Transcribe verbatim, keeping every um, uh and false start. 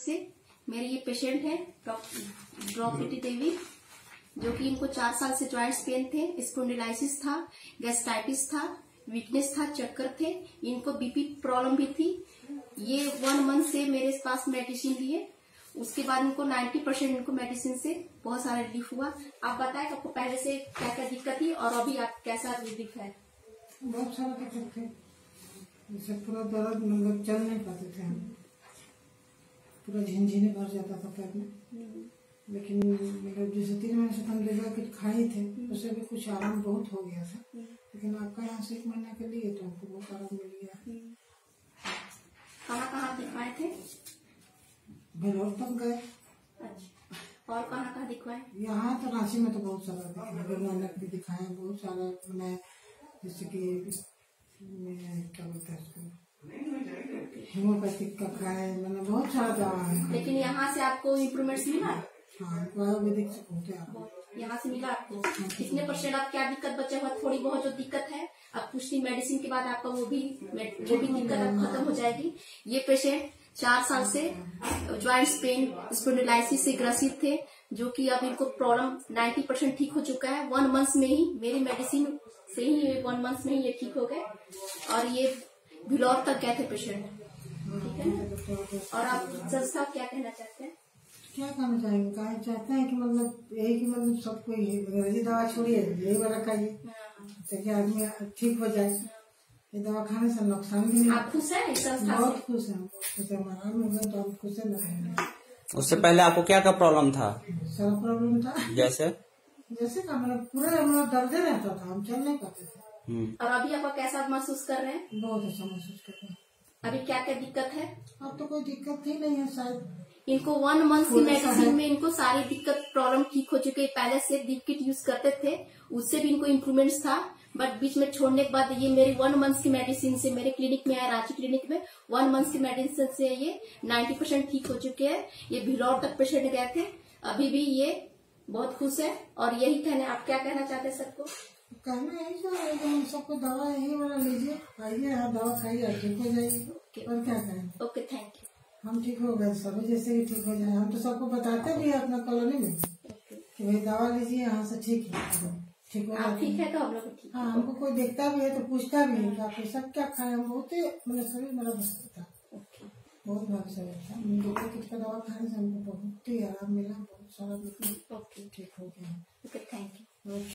से मेरे ये पेशेंट है द्रौपदी देवी, जो कि इनको चार साल से ज्वाइंट्स पेन थे, स्पॉन्डिलाइटिस था, गैस्ट्राइटिस था, वीकनेस था, चक्कर थे, इनको बीपी प्रॉब्लम भी थी। ये वन मंथ से मेरे पास मेडिसिन लिए, उसके बाद इनको नब्बे परसेंट इनको मेडिसिन से बहुत सारा रिलीफ हुआ। आप बताएं आपको पहले से क्या क्या दिक्कत थी और अभी आप कैसा रिलीफ है? बहुत सारा दिक्कत थी, पूरा दर्द, मतलब चल नहीं पाते थे हम, पूरा झिनझिने भर जाता था पैर में। लेकिन मतलब जैसे तीन महीने से हम दिव्या किट खाए थे, उससे भी कुछ आराम बहुत हो गया था। लेकिन आपका यहाँ से एक महीना के लिए तो आपको बहुत आराम मिल गया। कहाँ कहाँ दिखवाए थे? बेलोर तक गए। अच्छा, और कहाँ कहाँ दिखवाए? यहाँ तो रांची में तो बहुत सारा दिखाया, भी दिखाए बहुत सारा, मैं जैसे की क्या बोलता है हीमोपैथिक का खाए, मैंने बहुत सारा दवा है। लेकिन यहाँ से आपको इम्प्रूवमेंट मिला? हाँ, मैं देख सकते हैं यहाँ से मिला आपको। कितने परसेंट आप क्या दिक्कत बचा हुआ? थोड़ी बहुत जो दिक्कत है अब कुछ नहीं, मेडिसिन के बाद आपका वो भी वो भी दिक्कत अब खत्म हो जाएगी। ये पेशेंट चार साल से ज्वाइंट्स पेन, स्पॉन्डिलाइटिस से ग्रसित थे, जो कि अब इनको प्रॉब्लम नाइन्टी परसेंट ठीक हो चुका है। वन मंथ में ही मेरी मेडिसिन से ही वन मंथ में ही ये ठीक हो गए और ये भिलौर तक गए थे पेशेंट। ठीक है ना? और आप सर साहब क्या कहना चाहते हैं? क्या कहना चाहेंगे? कहना चाहते हैं कि मतलब यही कि मतलब सबको ये दवा छोड़िए, यही वाला खाइए ताकि आदमी ठीक हो जाए। ये दवा खाने से नुकसान भी नहीं। आप खुश हैं? बहुत खुश है, खुश है हमारा में तो आप खुश है। उससे पहले आपको क्या क्या प्रॉब्लम था? सारा प्रॉब्लम था, जैसे जैसे का मतलब पूरा दर्द रहता था, हम चल नहीं पाते थे। और अभी आपको कैसा महसूस कर रहे हैं? बहुत अच्छा महसूस कर रहे हैं। अभी क्या क्या दिक्कत है? अब तो कोई दिक्कत ही नहीं है शायद। इनको वन मंथ की मेडिसिन में इनको सारी दिक्कत प्रॉब्लम ठीक हो चुकी है। पहले से दिव्या किट यूज करते थे, उससे भी इनको इम्प्रूवमेंट था, बट बीच में छोड़ने के बाद ये मेरी वन मंथ की मेडिसिन से मेरे क्लिनिक में आया, रांची क्लिनिक में वन मंथ की मेडिसिन से ये नाइन्टी परसेंट ठीक हो चुके हैं। ये भिलौर तक पेशेंट गए थे, अभी भी ये बहुत खुश है और यही कहना। आप क्या कहना चाहते हैं सबको? कहना यही चाहते हैं सबको दवा यही वाला लीजिए, खाइए, हाँ दवा खाइए, ठीक हो जाएगी। और क्या करें? Okay, thank you. हम ठीक हो गए, सब जैसे ही ठीक हो जाए। हम तो सबको बताते भी है अपना कॉलोनी में कि भाई दवा लीजिए, यहाँ से ठीक है, ठीक हो जाए। ठीक है तो हम लोग, हाँ हमको कोई देखता भी है तो पूछता भी है आप सब क्या खाए। हम बहुत मतलब शरीर मेरा भाग था, बहुत भाग शरीर था। दिव्या किट का दवा खाने से हमको बहुत ही आराम मिला, बहुत सारा ठीक हो गया। Okay, thank you.